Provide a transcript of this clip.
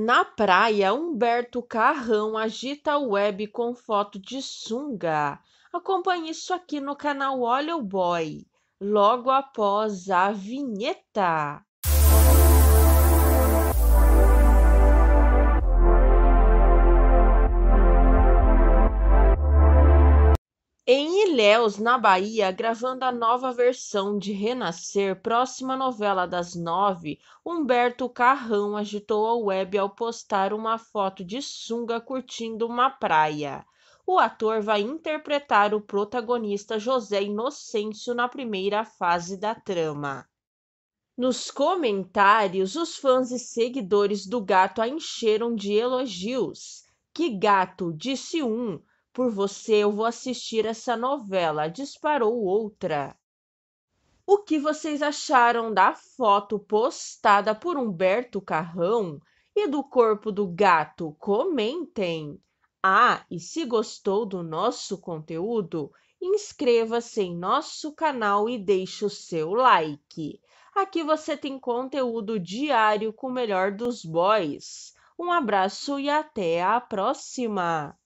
Na praia, Humberto Carrão agita a web com foto de sunga. Acompanhe isso aqui no canal Olha o Boy, logo após a vinheta. Em Ilhéus, na Bahia, gravando a nova versão de Renascer, próxima novela das 9, Humberto Carrão agitou a web ao postar uma foto de sunga curtindo uma praia. O ator vai interpretar o protagonista José Inocêncio na primeira fase da trama. Nos comentários, os fãs e seguidores do gato a encheram de elogios. "Que gato", disse um. "Por você eu vou assistir essa novela", disparou outra. O que vocês acharam da foto postada por Humberto Carrão e do corpo do gato? Comentem! Ah, e se gostou do nosso conteúdo, inscreva-se em nosso canal e deixe o seu like. Aqui você tem conteúdo diário com o melhor dos boys. Um abraço e até a próxima!